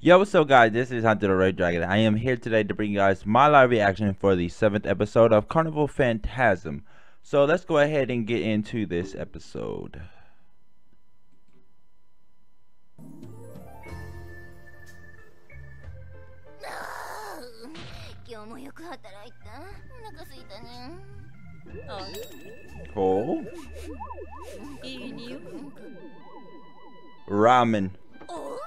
Yo, what's up guys, this is HuntertheWraithDragon. I am here today to bring you guys my live reaction for the 7th episode of Carnival Phantasm. So let's go ahead and get into this episode. Cool. Ramen. What?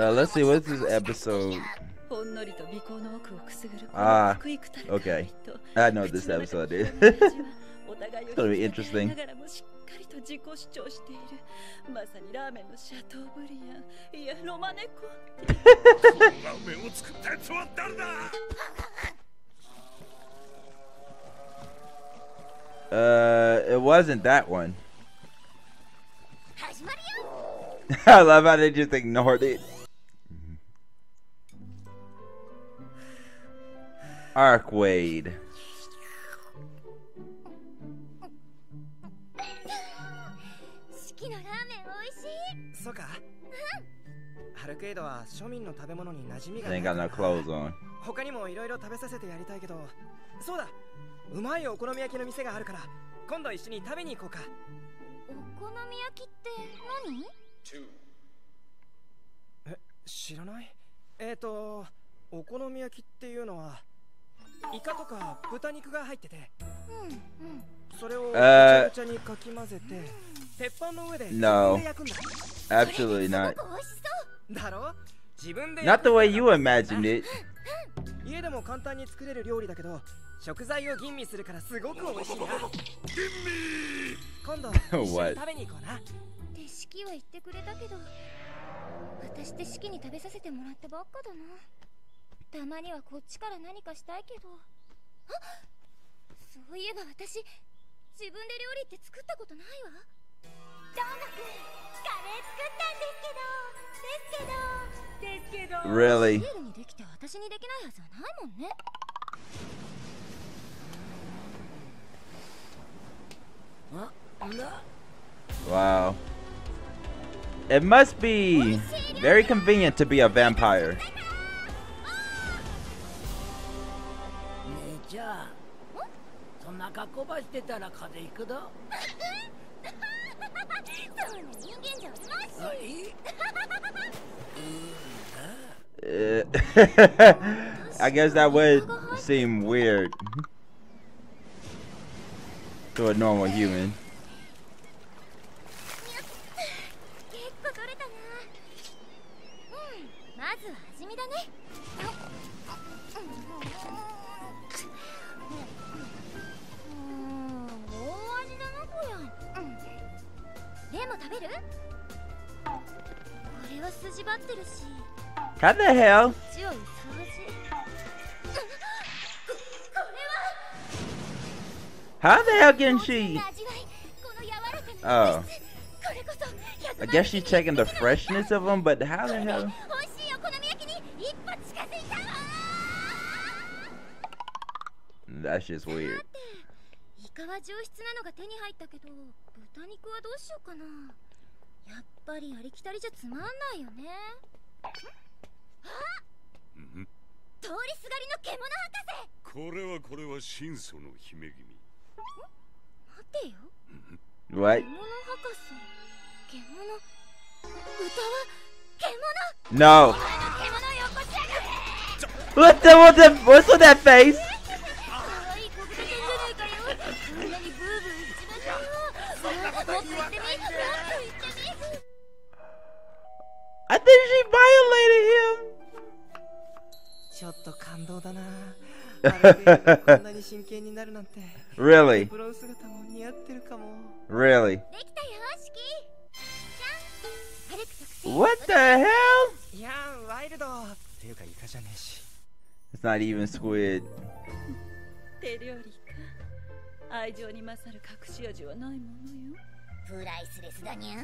Let's see, what's this episode? Ah, okay. I know what this episode is. It's gonna be interesting. It wasn't that one. I love how they just ignored it. Arcueid. They ain't got no clothes on. No, absolutely not. Not the way you imagined it. What? Really? Wow. It must be very convenient to be a vampire. I guess that would seem weird to a normal human. How the hell? How the hell can she? Oh, I guess she's checking the freshness of them, but how the hell? That's just weird. What? No. What's with that face? I think she violated him. Really? Really? What the hell? It's not even squid. 愛情に勝る隠し味はないものよ。プライスレスだにゃ。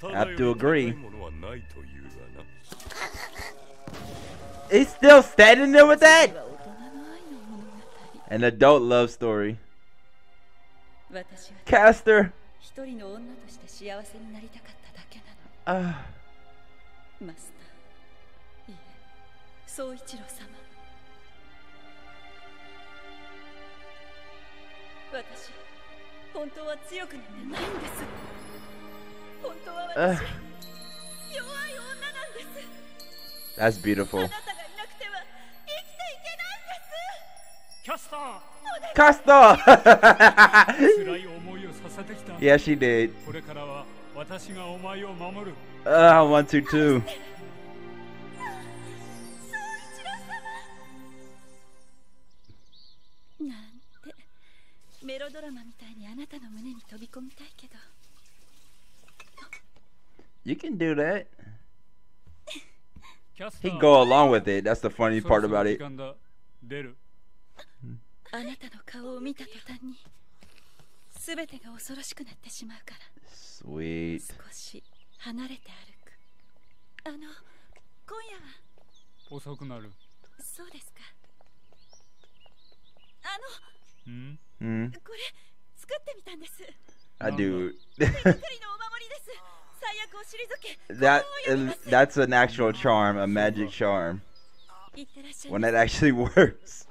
Have to agree. It's still standing there with that? An adult love story. Caster. That's beautiful. Caster! Yeah, she did. I want to too. You can do that. He'd go along with it. That's the funny part about it. Sweet. I do. That's an actual charm, a magic charm. When it actually works.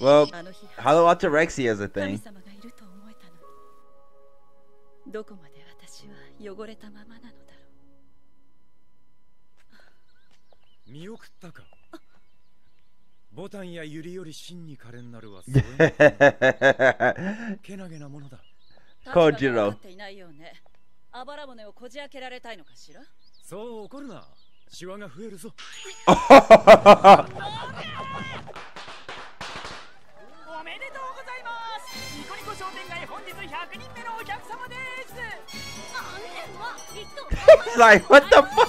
Well, Hollow Ataraxia is a thing. Kojiro. He's like, what the fuck? Watch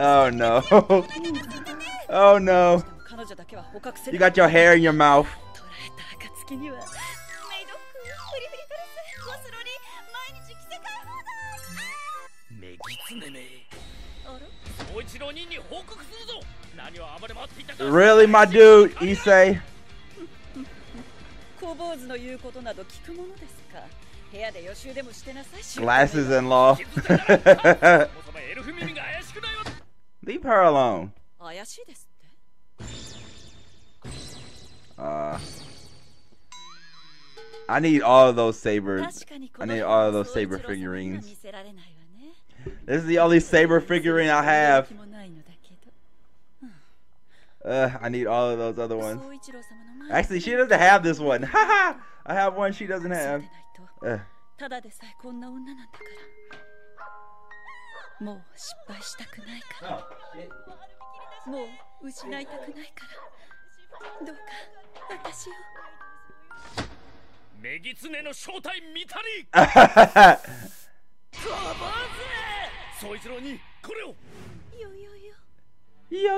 Oh no. Oh no. You got your hair in your mouth. Really, my dude, Issei? Glasses in law. Leave her alone. I need all of those sabers. I need all of those saber figurines. This is the only saber figurine I have. I need all of those other ones. Actually, she doesn't have this one. Haha! I have one she doesn't have. Yo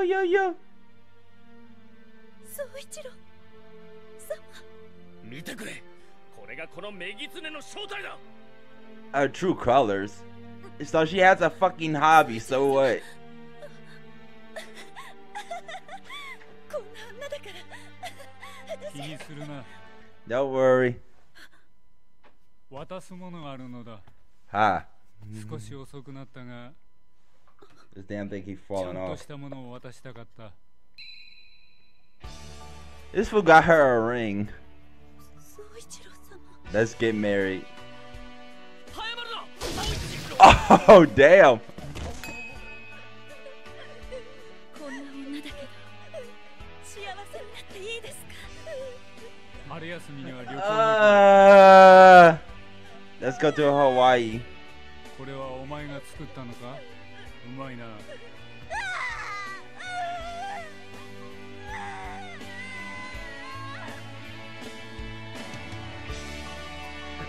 yo yo. Our true colors. So she has a fucking hobby, so what? Don't worry. Ha. This damn thing keeps falling off. This fool got her a ring. Let's get married. Oh, damn. Let's go to Hawaii.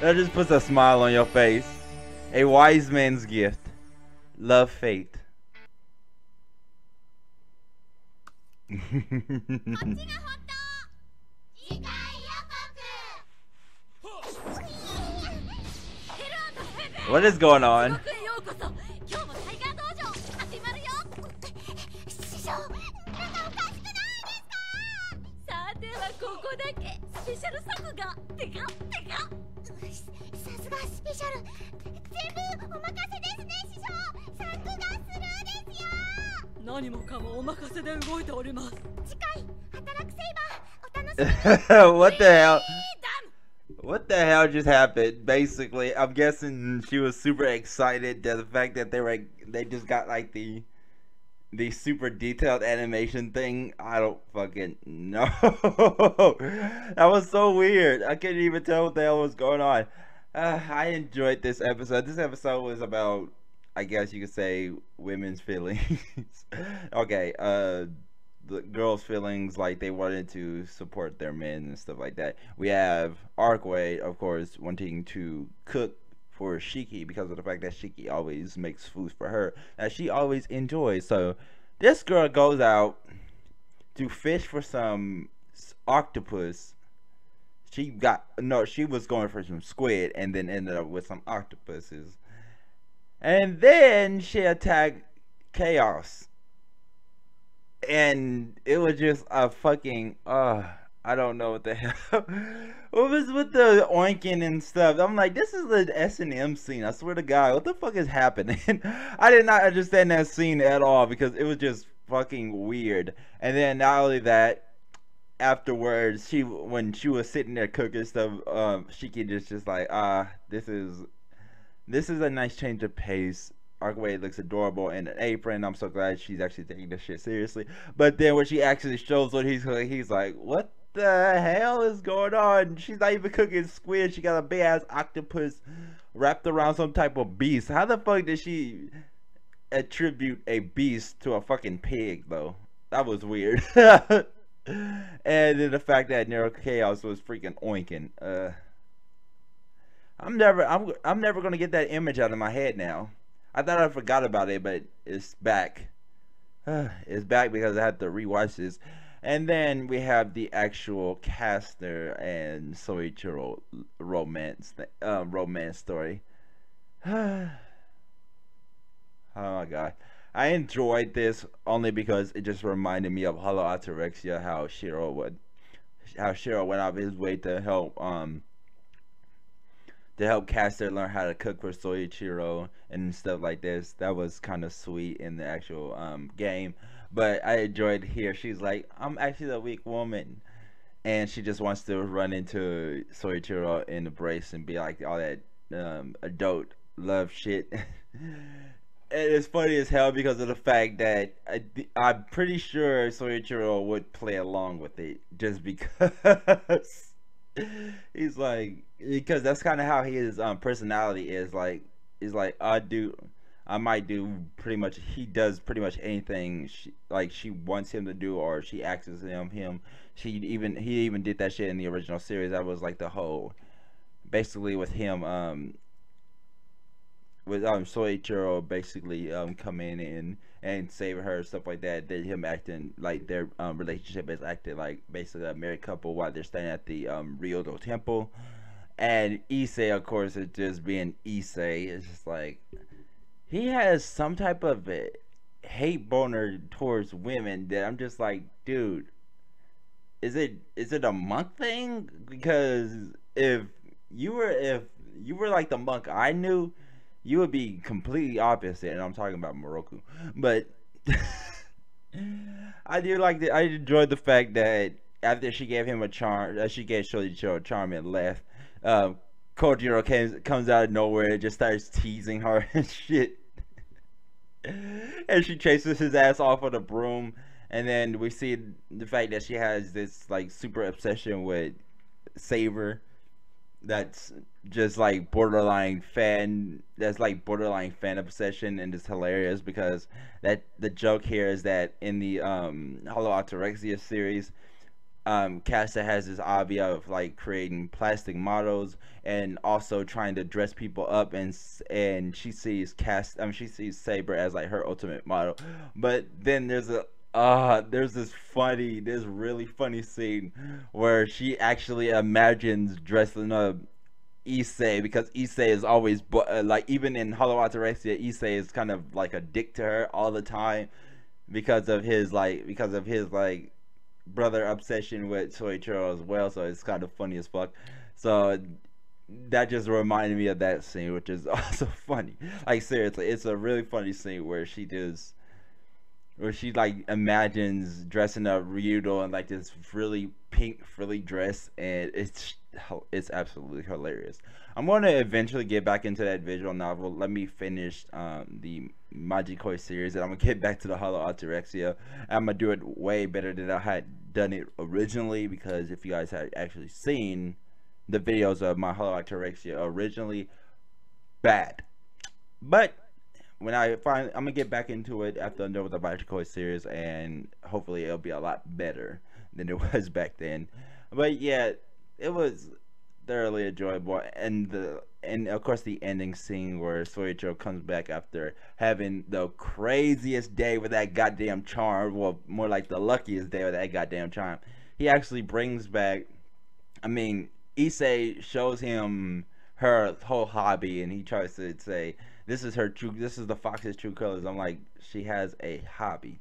That just puts a smile on your face. A wise man's gift. Love, fate. What is going on? What the hell? What the hell just happened? Basically, I'm guessing she was super excited that the fact that they just got like the super detailed animation thing. I don't fucking know. That was so weird. I couldn't even tell what the hell was going on. I enjoyed this episode. This episode was about, I guess you could say, women's feelings. Okay, the girls' feelings, like they wanted to support their men and stuff like that. We have Arcueid, of course, wanting to cook for Shiki because of the fact that Shiki always makes food for her that she always enjoys. So this girl goes out to fish for some octopus. She was going for some squid and then ended up with some octopuses. And then she attacked Chaos. And it was just a fucking, I don't know what the hell. What was with the oinking and stuff? I'm like, this is an S&M scene. I swear to God, what the fuck is happening? I did not understand that scene at all because it was just fucking weird. And then not only that, afterwards, when she was sitting there cooking stuff, Shiki just like, this is a nice change of pace. Arcueid looks adorable in an apron. I'm so glad she's actually taking this shit seriously. But then when she actually shows what he's like, what the hell is going on? She's not even cooking squid. She got a big ass octopus wrapped around some type of beast. How the fuck did she attribute a beast to a fucking pig though? That was weird. And then the fact that Nero Chaos was freaking oinking. I'm never gonna get that image out of my head now. I thought I forgot about it, but it's back. It's back because I had to rewatch this. And then we have the actual Caster and Soichiro romance story. Oh my god, I enjoyed this only because it just reminded me of Hollow Ataraxia, how Shiro went out of his way to help Caster learn how to cook for Soichiro and stuff like this. That was kind of sweet in the actual game, but I enjoyed here. She's like, I'm actually a weak woman, and she just wants to run into Soichiro and embrace and be like all that adult love shit. It's funny as hell because of the fact that I'm pretty sure Soichiro would play along with it just because. He's like, because that's kind of how his personality is. Like, he's like, he does pretty much anything she wants him to do, or she asks him. He even did that shit in the original series. That was like the whole, basically with him, with Soichiro basically come in and save her, stuff like that. Then him acting like their relationship is acting like basically a married couple while they're staying at the Ryudo Temple. And Issei, of course, is just being Issei. It's just like he has some type of hate boner towards women that I'm just like, dude, is it a monk thing? Because if you were like the monk I knew, You would be completely opposite, and I'm talking about Moroku. But I do like that. I enjoyed the fact that after she gave him a charm, she gave Soichiro a charm and left. Kojiro comes out of nowhere and just starts teasing her and shit. And she chases his ass off with a broom. And then we see the fact that she has this like super obsession with Saber. That's just like borderline fan. That's like borderline fan obsession, and it's hilarious because that the joke here is that in the Hollow Ataraxia series, Caster has this hobby of like creating plastic models and also trying to dress people up, and she sees she sees Saber as like her ultimate model. But then there's a there's this really funny scene where she actually imagines dressing up Issei, because Issei is always like, even in Hollow Ataraxia, Issei is kind of like a dick to her all the time because of his like brother obsession with Soichiro as well. So it's kind of funny as fuck. So that just reminded me of that scene, which is also funny. Like seriously, it's a really funny scene where she just like imagines dressing up Ryudo in like this really pink frilly dress, and it's absolutely hilarious. I'm going to eventually get back into that visual novel. Let me finish the Magikoi series, and I'm going to get back to the Hollow Ataraxia. I'm going to do it way better than I had done it originally, because if you guys had actually seen the videos of my Hollow Ataraxia originally, bad. But when I finally, I'm going to get back into it after I'm done with the Magikoi series, and hopefully it'll be a lot better than it was back then. But yeah, it was thoroughly enjoyable, and of course the ending scene where Soichiro comes back after having the craziest day with that goddamn charm, well, more like the luckiest day with that goddamn charm. He actually brings back, I mean, Issei shows him her whole hobby, and he tries to say, this is her true, this is the fox's true colors. I'm like, she has a hobby.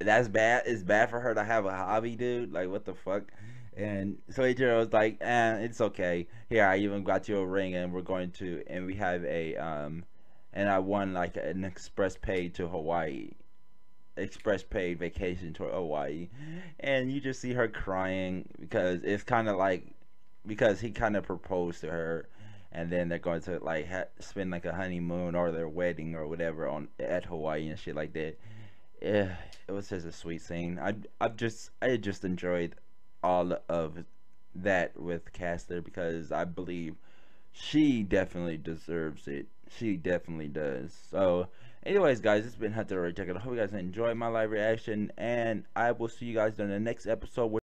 That's bad. It's bad for her to have a hobby, dude. Like, what the fuck? And Soichiro was like, it's okay. Here, I even got you a ring, and we're going to, and we have a, and I won like an express pay to Hawaii, express pay vacation to Hawaii. And you just see her crying because it's kind of like, because he kind of proposed to her, and then they're going to like spend like a honeymoon or their wedding or whatever on at Hawaii and shit like that. Yeah, it was just a sweet scene. I just enjoyed all of that with Caster, because I believe she definitely deserves it. She definitely does. So anyways guys, it's been HuntertheWraithDragon. I hope you guys enjoyed my live reaction, and I will see you guys in the next episode.